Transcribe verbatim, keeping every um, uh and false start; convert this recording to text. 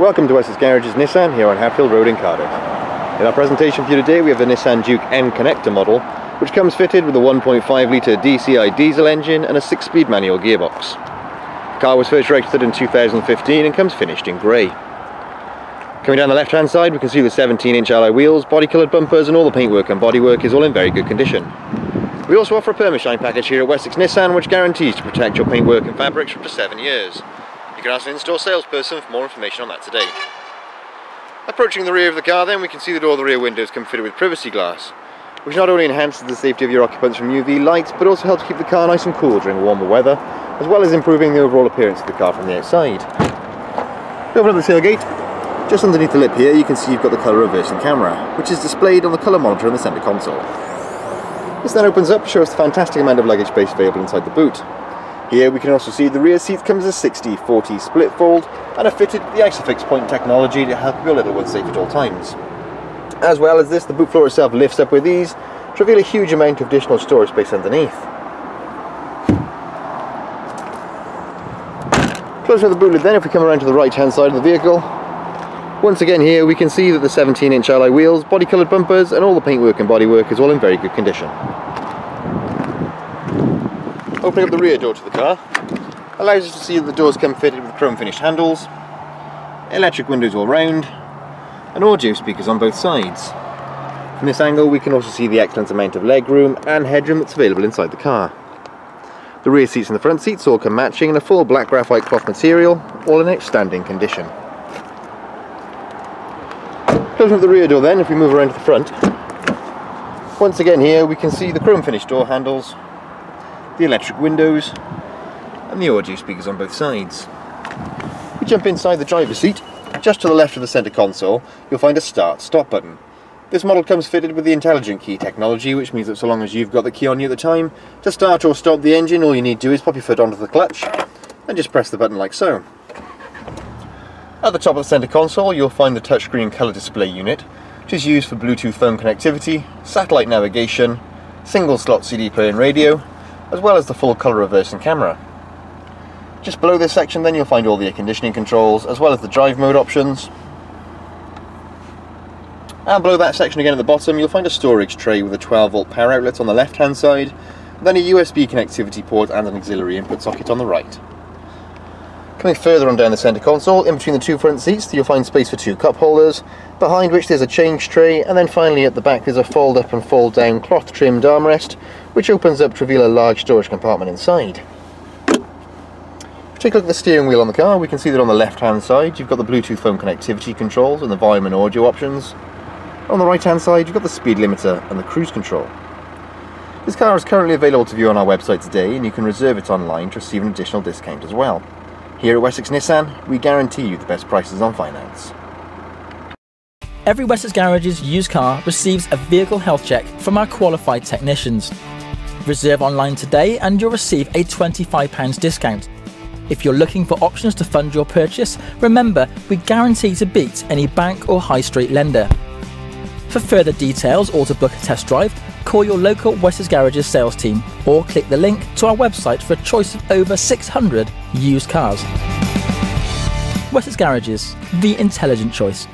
Welcome to Wessex Garages Nissan here on Hatfield Road in Cardiff. In our presentation for you today we have the Nissan Juke N-Connecta model, which comes fitted with a one point five litre D C I diesel engine and a six speed manual gearbox. The car was first registered in two thousand fifteen and comes finished in grey. Coming down the left hand side we can see the seventeen inch alloy wheels, body coloured bumpers and all the paintwork and bodywork is all in very good condition. We also offer a Permishine package here at Wessex Nissan which guarantees to protect your paintwork and fabrics for up to seven years. You can ask an in-store salesperson for more information on that today. Approaching the rear of the car then, we can see that all the rear windows come fitted with privacy glass, which not only enhances the safety of your occupants from U V lights, but also helps keep the car nice and cool during warmer weather, as well as improving the overall appearance of the car from the outside. We open up the tailgate. Just underneath the lip here, you can see you've got the colour reversing camera, which is displayed on the colour monitor in the centre console. This then opens up, shows the fantastic amount of luggage space available inside the boot. Here we can also see the rear seat comes as a sixty forty split fold and are fitted with the Isofix point technology to help your little one safe at all times. As well as this, the boot floor itself lifts up with ease to reveal a huge amount of additional storage space underneath. Closing up the boot lid then, if we come around to the right hand side of the vehicle, once again here we can see that the seventeen inch alloy wheels, body coloured bumpers and all the paintwork and bodywork is all in very good condition. Opening up the rear door to the car allows us to see that the doors come fitted with chrome finished handles, electric windows all round, and audio speakers on both sides. From this angle we can also see the excellent amount of leg room and headroom that's available inside the car. The rear seats and the front seats all come matching in a full black graphite cloth material, all in outstanding condition. Closing up the rear door then, if we move around to the front, once again here we can see the chrome finished door handles, the electric windows and the audio speakers on both sides. We jump inside the driver's seat. Just to the left of the centre console you'll find a start-stop button. This model comes fitted with the intelligent key technology, which means that so long as you've got the key on you at the time, to start or stop the engine all you need to do is pop your foot onto the clutch and just press the button like so. At the top of the centre console you'll find the touchscreen colour display unit, which is used for Bluetooth phone connectivity, satellite navigation, single slot C D player and radio, as well as the full colour reversing camera. Just below this section then you'll find all the air conditioning controls as well as the drive mode options, and below that section again at the bottom you'll find a storage tray with a twelve volt power outlet on the left hand side, then a U S B connectivity port and an auxiliary input socket on the right. Coming further on down the centre console, in between the two front seats you'll find space for two cup holders, behind which there's a change tray, and then finally at the back there's a fold up and fold down cloth trimmed armrest, which opens up to reveal a large storage compartment inside. If we take a look at the steering wheel on the car, we can see that on the left hand side you've got the Bluetooth phone connectivity controls and the volume and audio options. On the right hand side you've got the speed limiter and the cruise control. This car is currently available to view on our website today, and you can reserve it online to receive an additional discount as well. Here at Wessex Nissan, we guarantee you the best prices on finance. Every Wessex Garages used car receives a vehicle health check from our qualified technicians. Reserve online today and you'll receive a twenty-five pounds discount. If you're looking for options to fund your purchase, remember we guarantee to beat any bank or high street lender. For further details or to book a test drive, call your local Wessex Garages sales team or click the link to our website for a choice of over six hundred used cars. Wessex Garages, the intelligent choice.